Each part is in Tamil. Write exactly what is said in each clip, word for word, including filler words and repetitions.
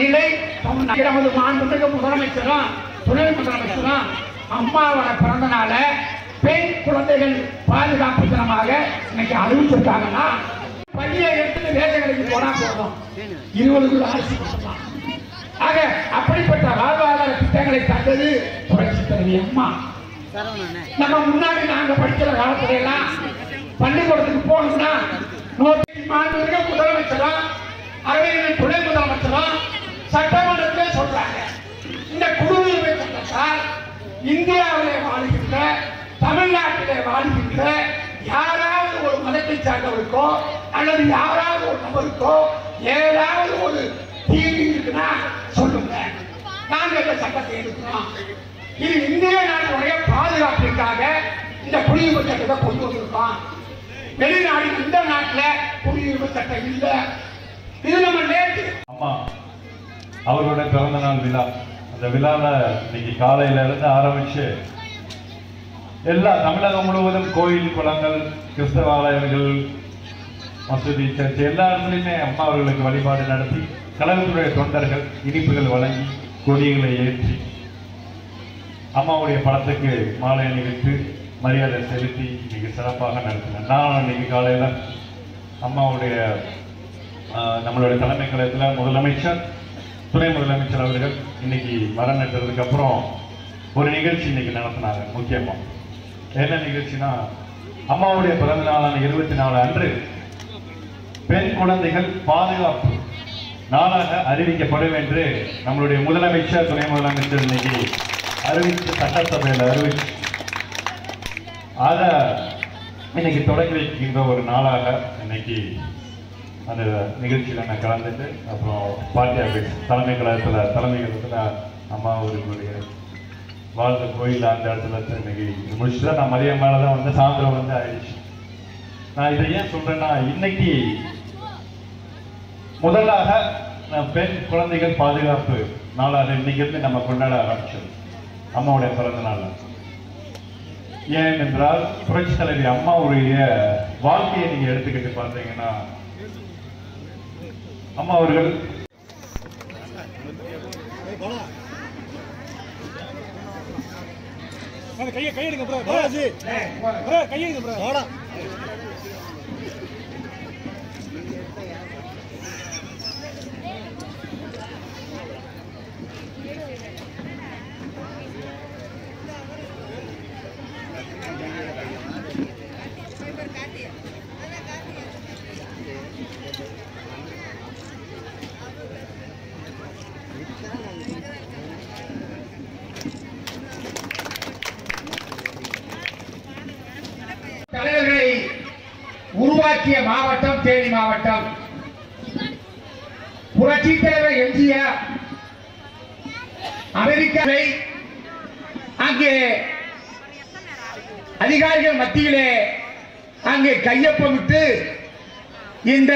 நிலை நமது மாண்புமிகு முதலமைச்சரும் துணை முதலமைச்சரும் அம்மாவோட பிறந்தநாள பெண் குழந்தைகள் பாதுகாப்பு தினமாக இன்னைக்கு அறிவிச்சிருக்காங்கன்னா பள்ளியை எடுத்து வேலைகளுக்கு போனா போதும் இருபதுக்குள்ள ஆட்சி பண்ணலாம். ஆக அப்படிப்பட்ட வாழ்வாதார திட்டங்களை தந்தது புரட்சி தலைவி அம்மா. நம்ம முன்னாடி நாங்க படிக்கிற காலத்துல எல்லாம் பள்ளிக்கூடத்துக்கு போகணும்னா மாண்புமிகு முதலமைச்சரும் அரவிந்தன் துணை முதலமைச்சரும் சட்டமன்றத்திலே சொல்றாங்க. இந்த குழுவிலே சொன்னால் இந்தியாவிலே வாழ்கின்ற தமிழ்நாட்டிலே வாழ்கின்ற யாராவது ஒரு மதத்தை சார்ந்தவருக்கோ அல்லது யாராவது ஒரு நபருக்கோ ஏதாவது ஒரு தீர்வு இருக்குன்னா சொல்லுங்க, நாங்கள் இந்த சட்டத்தை எடுக்கிறோம். இது இந்திய நாட்டுடைய பாதுகாப்பிற்காக இந்த குடியுரிமை சட்டத்தை கொண்டு வந்திருக்கோம். வெளிநாடு இந்த நாட்டில் குடியுரிமை சட்டம் இல்லை. இது நம்ம நேற்று அம்மா அவரோட பிறந்த நாள் விழா. அந்த விழாவில் இன்னைக்கு காலையில இருந்து ஆரம்பிச்சு எல்லா தமிழகம் முழுவதும் கோயில், குளங்கள், கிறிஸ்தவ ஆலயங்கள், மசூதி, சர்ச் எல்லா இடத்துலையுமே அம்மா அவர்களுக்கு வழிபாடு நடத்தி கழகத்துடைய தொண்டர்கள் இனிப்புகள் வழங்கி கொடிகளை ஏற்றி அம்மாவுடைய படத்துக்கு மாலை அணிவித்து மரியாதை செலுத்தி இன்னைக்கு சிறப்பாக நடத்தினேன். நான் இன்னைக்கு காலையில் அம்மாவுடைய நம்மளுடைய தலைமை கழகத்தில் முதலமைச்சர் துணை முதலமைச்சர் அவர்கள் இன்னைக்கு மரம் நட்டதுக்கு அப்புறம் ஒரு நிகழ்ச்சி இன்னைக்கு நடத்தினாங்க. முக்கியமாக என்ன நிகழ்ச்சினா, அம்மாவுடைய பிறந்த நாளான இருபத்தி நாலு அன்று பெண் குழந்தைகள் பாதுகாப்பு நாளாக அறிவிக்கப்படும் என்று நம்மளுடைய முதலமைச்சர் துணை முதலமைச்சர் இன்னைக்கு அறிவித்து சட்டசபையில் அறிவிச்சு அதை இன்னைக்கு தொடங்கி வைக்கின்ற ஒரு நாளாக இன்னைக்கு அந்த நிகழ்ச்சியில் நான் கலந்துட்டு அப்புறம் பார்ட்டி ஆஃபீஸ் தலைமை கழகத்தில் தலைமை கழகத்தில் அம்மா அவர்களுடைய வாழ்ந்த கோயில் அந்த இடத்துல இன்னைக்கு முடிச்சு தான் நான் மதியம் மேலே தான் வந்து சாயந்தரம் வந்து ஆயிடுச்சு. நான் இதை ஏன் சொல்கிறேன்னா, இன்னைக்கு முதலாக நான் பெண் குழந்தைகள் பாதுகாப்பு நாளாக இன்னைக்கு நம்ம கொண்டாட ஆரம்பிச்சது அம்மாவுடைய பிறந்த நாளில். ஏன் என்றால் புரட்சி தலைவி அம்மாவுடைய வாழ்க்கையை நீங்கள் எடுத்துக்கிட்டு பார்த்தீங்கன்னா அம்மா அவர்கள் உருவாக்கிய மாவட்டம் தேனி மாவட்டம். புரட்சி தலைவர் எம்ஜிஆர் அமெரிக்காவை அங்கே அதிகாரிகள் மத்தியிலே அங்கே கையொப்பமிட்டு இந்த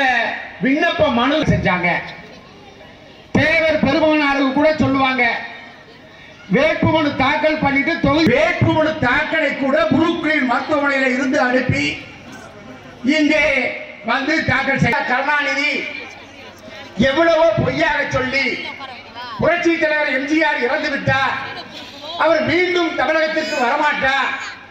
விண்ணப்ப மனு செஞ்சாங்க. தேவர் பெருமானாருக்கு கூட சொல்லுவாங்க, வேட்புமனு தாக்கல் பண்ணிட்டு தொகுதி வேட்புமனு தாக்கலை கூட புரூக்ளின் மருத்துவமனையில் இருந்து அனுப்பி இங்கே வந்து தாக்கல் செய்ய கருணாநிதி எவ்வளவோ பொய்யாக சொல்லி புரட்சி தலைவர் எம்ஜிஆர் இறந்து விட்டார், அவர் மீண்டும் தமிழகத்திற்கு வரமாட்டார்,